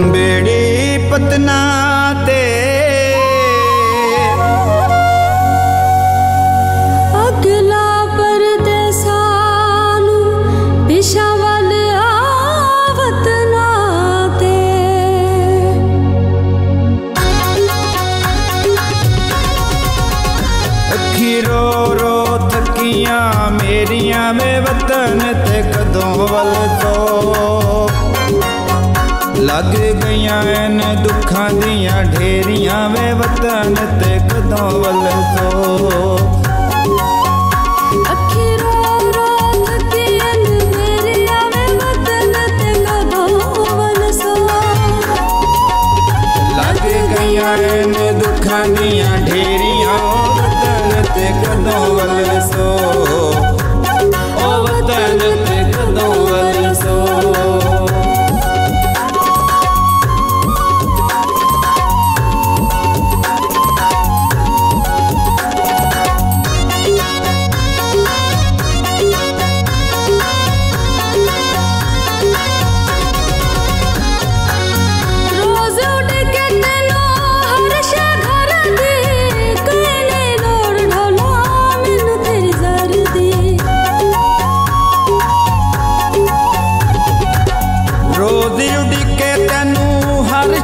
बेड़ी पतना ते अगला परदेसानु पिशावल आवतना ते अखी रो रो थकियां मेरिया में वतन ते कदों वल तो लग गईयां न दुखां दियां ढेरियां वे वतन ते कदों वल सो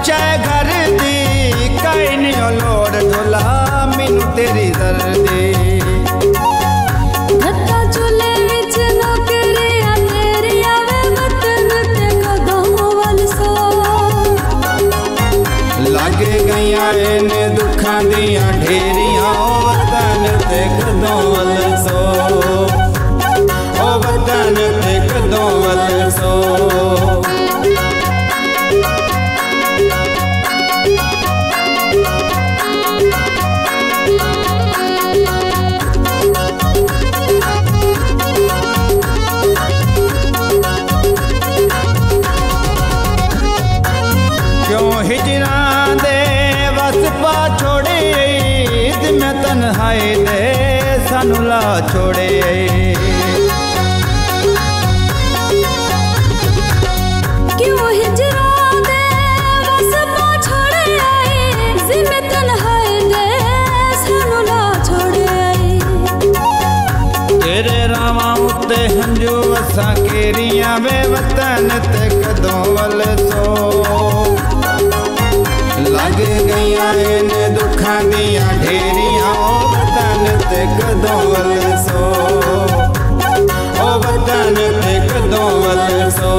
चाहे घर दी कहीं नहीं हो लोड़ ढोला मिनु तेरी दर्दी धक्का चूल्हे विच नौकरियां तेरियां वे वतन ते कदों वल सो लग गईयां इन दुखां दियां ढेरियां वतन ते कदों वल सो ओ वतन ते कदों वल सो तन्हाई दे सानू ला छोड़े क्यों हिजरा दे बस पा छोड़े जिम्मे तन्हाई दे सानू ला छोड़े तेरे रामा उत्ते हंजू असां केरियां वे वतन ते कदों वल सो लग गईयां इन दुखां दियां ढेरियां वतन ते कदों वल सो ओ वतन ते कदों वल सो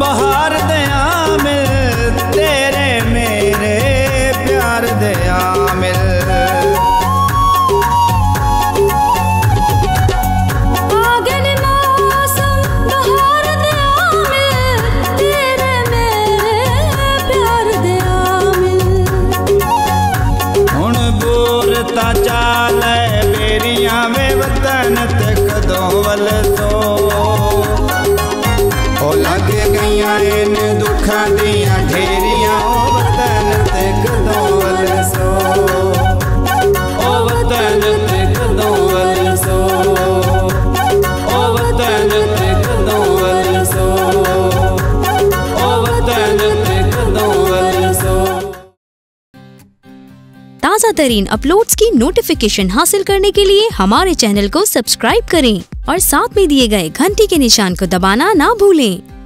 बहार दे आमिल तेरे मेरे प्यार दे आमिल आगन मौसम बहार दे आमिल तेरे मेरे प्यार दे आमिल हुण बोर ता चाले बेरियां वे वतन ते कदों वल इन दुखां दियां ढेरियां वतन ते कदों वल सो ओ वतन ते कदों वल सो ओ वतन ते ताज़ा तरीन अपलोड्स की नोटिफिकेशन हासिल करने के लिए हमारे चैनल को सब्सक्राइब करें और साथ में दिए गए घंटी के निशान को दबाना ना भूलें।